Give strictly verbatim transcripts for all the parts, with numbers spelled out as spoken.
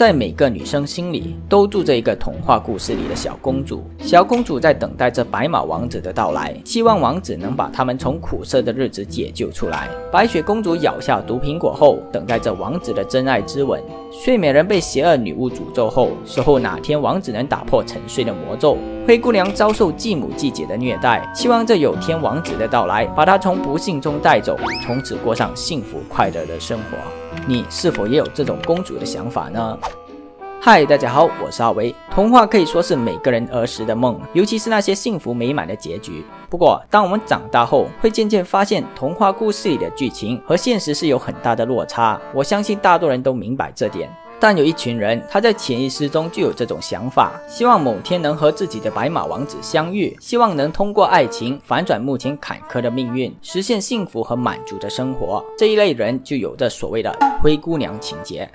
在每个女生心里都住着一个童话故事里的小公主。小公主在等待着白马王子的到来，希望王子能把他们从苦涩的日子解救出来。白雪公主咬下毒苹果后，等待着王子的真爱之吻。睡美人被邪恶女巫诅咒后，守候哪天王子能打破沉睡的魔咒。灰姑娘遭受继母继姐的虐待，期望着有天王子的到来把她从不幸中带走，从此过上幸福快乐的生活。你是否也有这种公主的想法呢？嗨，大家好，我是阿维。童话可以说是每个人儿时的梦，尤其是那些幸福美满的结局。不过，当我们长大后，会渐渐发现童话故事里的剧情和现实是有很大的落差。我相信大多人都明白这点。但有一群人，他在潜意识中就有这种想法，希望某天能和自己的白马王子相遇，希望能通过爱情反转目前坎坷的命运，实现幸福和满足的生活。这一类人就有着所谓的灰姑娘情节。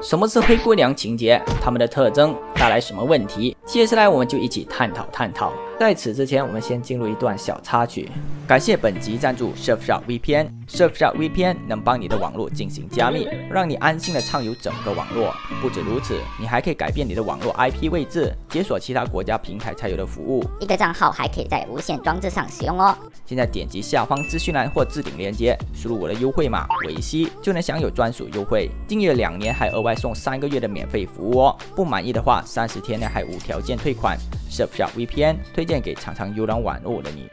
什么是灰姑娘情节？他们的特征带来什么问题？接下来我们就一起探讨探讨。在此之前，我们先进入一段小插曲。感谢本集赞助 Surfshark V P N。Surfshark V P N 能帮你的网络进行加密，让你安心的畅游整个网络。不止如此，你还可以改变你的网络 I P 位置，解锁其他国家平台才有的服务。一个账号还可以在无线装置上使用哦。现在点击下方资讯栏或置顶链接，输入我的优惠码维西，就能享有专属优惠。订阅两年还额外送三个月的免费服务哦。不满意的话，三十天内还无条件退款。Surfshark V P N 推荐给常常游览网络的你。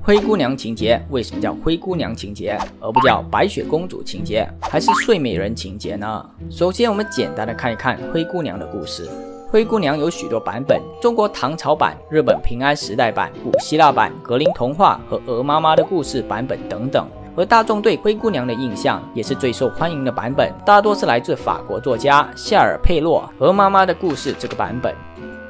灰姑娘情节为什么叫灰姑娘情节，而不叫白雪公主情节，还是睡美人情节呢？首先，我们简单的看一看灰姑娘的故事。灰姑娘有许多版本，中国唐朝版、日本平安时代版、古希腊版、格林童话和鹅妈妈的故事版本等等。而大众对灰姑娘的印象也是最受欢迎的版本，大多是来自法国作家夏尔佩洛《鹅妈妈的故事》这个版本。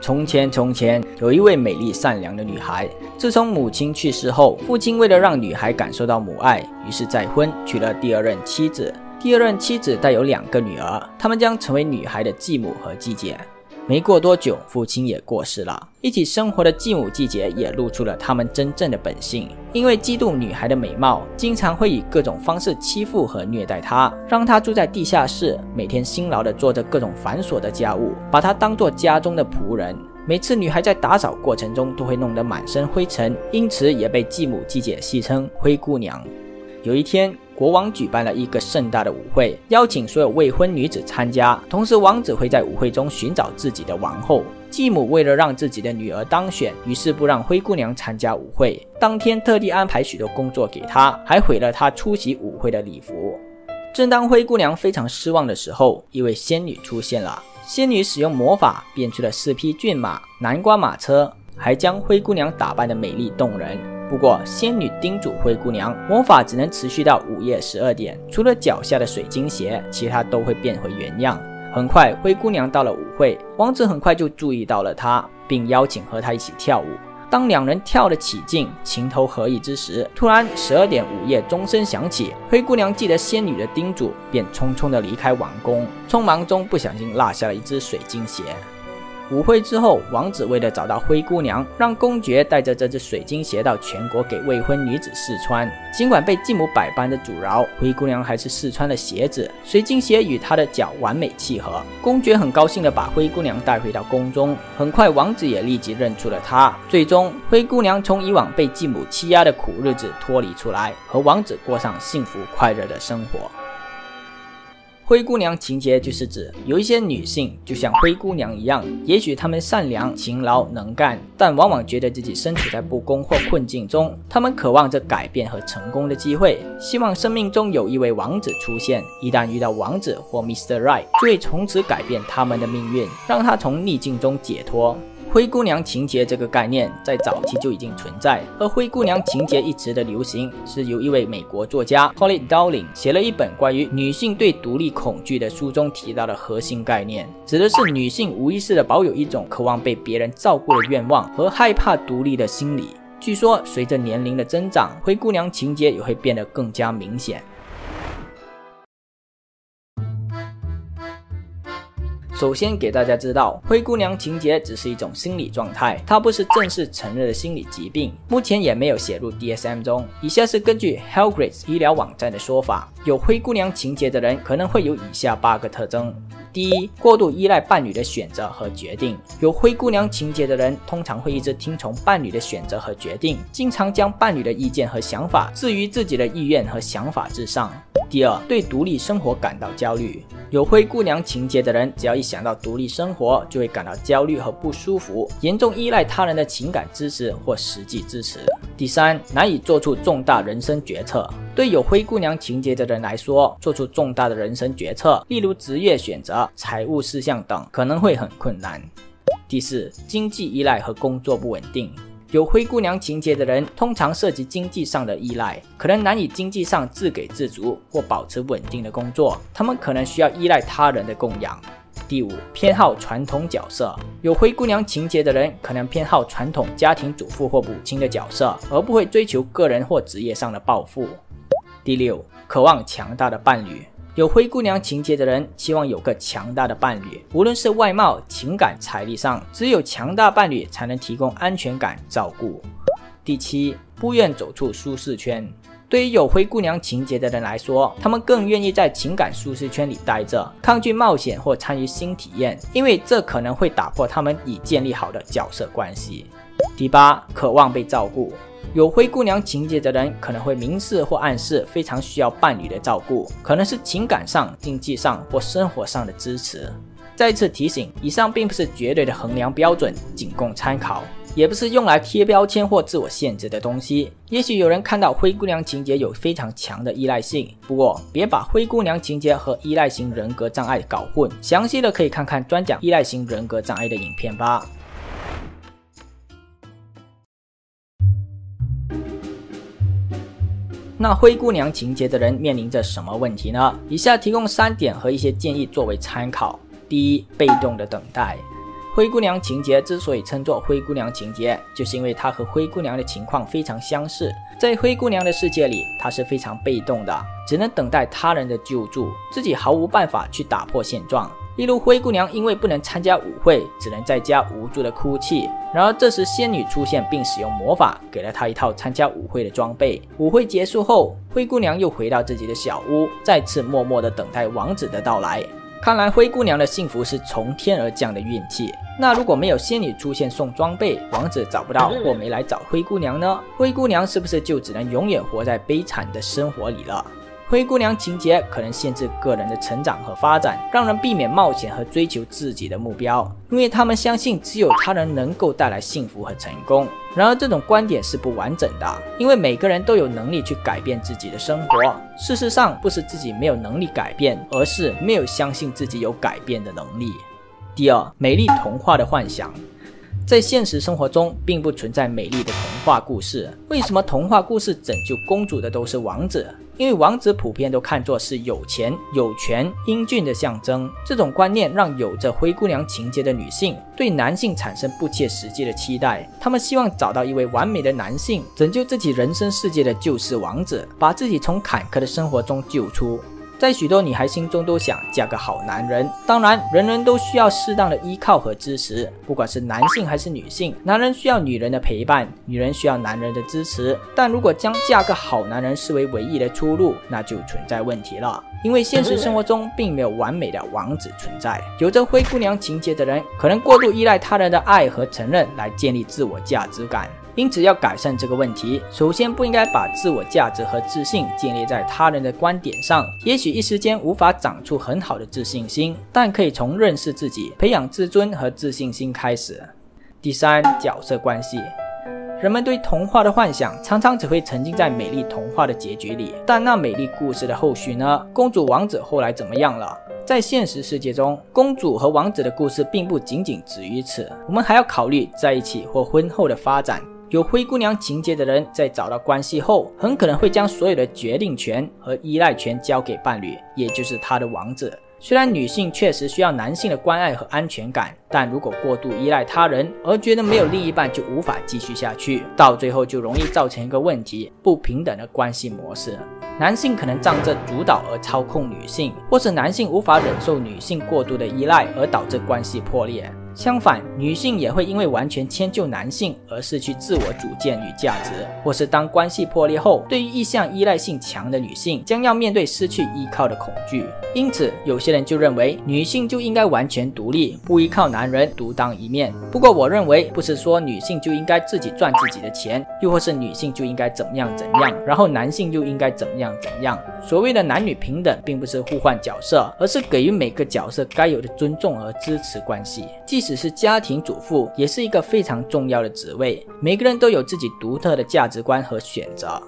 从前从前有一位美丽善良的女孩，自从母亲去世后，父亲为了让女孩感受到母爱，于是再婚娶了第二任妻子。第二任妻子带有两个女儿，她们将成为女孩的继母和继姐。没过多久，父亲也过世了，一起生活的继母继姐也露出了他们真正的本性。因为嫉妒女孩的美貌，经常会以各种方式欺负和虐待她，让她住在地下室，每天辛劳地做着各种繁琐的家务，把她当作家中的仆人。每次女孩在打扫过程中都会弄得满身灰尘，因此也被继母继姐戏称灰姑娘。有一天，国王举办了一个盛大的舞会，邀请所有未婚女子参加，同时王子会在舞会中寻找自己的王后。继母为了让自己的女儿当选，于是不让灰姑娘参加舞会，当天特地安排许多工作给她，还毁了她出席舞会的礼服。正当灰姑娘非常失望的时候，一位仙女出现了。仙女使用魔法变出了四匹骏马、南瓜马车，还将灰姑娘打扮得美丽动人。不过，仙女叮嘱灰姑娘，魔法只能持续到午夜十二点，除了脚下的水晶鞋，其他都会变回原样。很快，灰姑娘到了舞会，王子很快就注意到了她，并邀请和她一起跳舞。当两人跳得起劲，情投合意之时，突然十二点午夜钟声响起，灰姑娘记得仙女的叮嘱，便匆匆地离开王宫，匆忙中不小心落下了一只水晶鞋。舞会之后，王子为了找到灰姑娘，让公爵带着这只水晶鞋到全国给未婚女子试穿。尽管被继母百般的阻挠，灰姑娘还是试穿了鞋子，水晶鞋与她的脚完美契合。公爵很高兴的把灰姑娘带回到宫中，很快王子也立即认出了她。最终，灰姑娘从以往被继母欺压的苦日子脱离出来，和王子过上幸福快乐的生活。灰姑娘情节就是指有一些女性就像灰姑娘一样，也许她们善良、勤劳、能干，但往往觉得自己身处在不公或困境中，她们渴望着改变和成功的机会，希望生命中有一位王子出现，一旦遇到王子或 Mister Right， 就会从此改变她们的命运，让她从逆境中解脱。灰姑娘情节这个概念在早期就已经存在，而灰姑娘情节一直的流行是由一位美国作家 Colette Dowling 写了一本关于女性对独立恐惧的书中提到的核心概念，指的是女性无意识的保有一种渴望被别人照顾的愿望和害怕独立的心理。据说随着年龄的增长，灰姑娘情节也会变得更加明显。首先给大家知道，灰姑娘情节只是一种心理状态，它不是正式承认的心理疾病，目前也没有写入 D S M 中。以下是根据 HellGrid's 医疗网站的说法，有灰姑娘情节的人可能会有以下八个特征。 第一，过度依赖伴侣的选择和决定。有灰姑娘情节的人通常会一直听从伴侣的选择和决定，经常将伴侣的意见和想法置于自己的意愿和想法之上。第二，对独立生活感到焦虑。有灰姑娘情节的人，只要一想到独立生活，就会感到焦虑和不舒服，严重依赖他人的情感支持或实际支持。第三，难以做出重大人生决策。 对有灰姑娘情节的人来说，做出重大的人生决策，例如职业选择、财务事项等，可能会很困难。第四，经济依赖和工作不稳定。有灰姑娘情节的人通常涉及经济上的依赖，可能难以经济上自给自足或保持稳定的工作，他们可能需要依赖他人的供养。 第五，偏好传统角色。有灰姑娘情节的人可能偏好传统家庭主妇或母亲的角色，而不会追求个人或职业上的抱负。第六，渴望强大的伴侣。有灰姑娘情节的人期望有个强大的伴侣，无论是外貌、情感、财力上，只有强大伴侣才能提供安全感、照顾。第七，不愿走出舒适圈。 对于有灰姑娘情节的人来说，他们更愿意在情感舒适圈里待着，抗拒冒险或参与新体验，因为这可能会打破他们已建立好的角色关系。第八，渴望被照顾。有灰姑娘情节的人可能会明示或暗示非常需要伴侣的照顾，可能是情感上、经济上或生活上的支持。再次提醒，以上并不是绝对的衡量标准，仅供参考。 也不是用来贴标签或自我限制的东西。也许有人看到灰姑娘情节有非常强的依赖性，不过别把灰姑娘情节和依赖型人格障碍搞混。详细的可以看看专讲依赖型人格障碍的影片吧。那灰姑娘情节的人面临着什么问题呢？以下提供三点和一些建议作为参考。第一，被动的等待。 灰姑娘情节之所以称作灰姑娘情节，就是因为她和灰姑娘的情况非常相似。在灰姑娘的世界里，她是非常被动的，只能等待他人的救助，自己毫无办法去打破现状。例如，灰姑娘因为不能参加舞会，只能在家无助的哭泣。然而，这时仙女出现并使用魔法，给了她一套参加舞会的装备。舞会结束后，灰姑娘又回到自己的小屋，再次默默地等待王子的到来。 看来灰姑娘的幸福是从天而降的运气。那如果没有仙女出现送装备，王子找不到或没来找灰姑娘呢？灰姑娘是不是就只能永远活在悲惨的生活里了？灰姑娘情节可能限制个人的成长和发展，让人避免冒险和追求自己的目标，因为他们相信只有他人能够带来幸福和成功。然而，这种观点是不完整的，因为每个人都有能力去改变自己的生活。 事实上，不是自己没有能力改变，而是没有相信自己有改变的能力。第二，美丽童话的幻想，在现实生活中并不存在美丽的童话故事。为什么童话故事拯救公主的都是王子？因为王子普遍都看作是有钱、有权、英俊的象征。这种观念让有着灰姑娘情节的女性对男性产生不切实际的期待，她们希望找到一位完美的男性，拯救自己人生世界的就是王子，把自己从坎坷的生活中救出。在许多女孩心中都想嫁个好男人，当然，人人都需要适当的依靠和支持，不管是男性还是女性，男人需要女人的陪伴，女人需要男人的支持。但如果将嫁个好男人视为唯一的出路，那就存在问题了，因为现实生活中并没有完美的王子存在。有着灰姑娘情节的人，可能过度依赖他人的爱和承认来建立自我价值感。 因此，要改善这个问题，首先不应该把自我价值和自信建立在他人的观点上。也许一时间无法长出很好的自信心，但可以从认识自己、培养自尊和自信心开始。第三，角色关系。 人们对童话的幻想常常只会沉浸在美丽童话的结局里，但那美丽故事的后续呢？公主、王子后来怎么样了？在现实世界中，公主和王子的故事并不仅仅止于此，我们还要考虑在一起或婚后的发展。 有灰姑娘情节的人，在找到关系后，很可能会将所有的决定权和依赖权交给伴侣，也就是她的王子。虽然女性确实需要男性的关爱和安全感，但如果过度依赖他人而觉得没有另一半就无法继续下去，到最后就容易造成一个问题：不平等的关系模式。男性可能仗着主导而操控女性，或是男性无法忍受女性过度的依赖而导致关系破裂。相反，女性也会因为完全迁就男性而失去自我主见与价值，或是当关系破裂后，对于一向依赖性强的女性将要面对失去依靠的恐惧。因此，有些人就认为女性就应该完全独立，不依靠男人，独当一面。不过我认为，不是说女性就应该自己赚自己的钱，又或是女性就应该怎样怎样，然后男性又应该怎样怎样。所谓的男女平等并不是互换角色，而是给予每个角色该有的尊重和支持关系。即即使是家庭主妇，也是一个非常重要的职位。每个人都有自己独特的价值观和选择。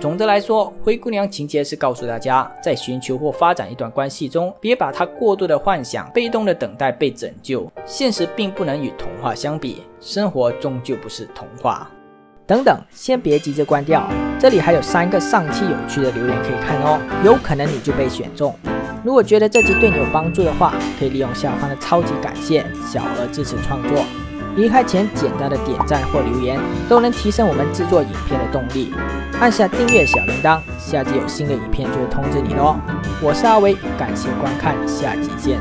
总的来说，灰姑娘情节是告诉大家，在寻求或发展一段关系中，别把它过度的幻想，被动的等待被拯救。现实并不能与童话相比，生活终究不是童话。等等，先别急着关掉，这里还有三个上期有趣的留言可以看哦，有可能你就被选中。如果觉得这集对你有帮助的话，可以利用下方的超级感谢小额支持创作。离开前简单的点赞或留言都能提升我们制作影片的动力。按下订阅小铃铛，下集有新的影片就会通知你咯。我是阿威，感谢观看，下集见。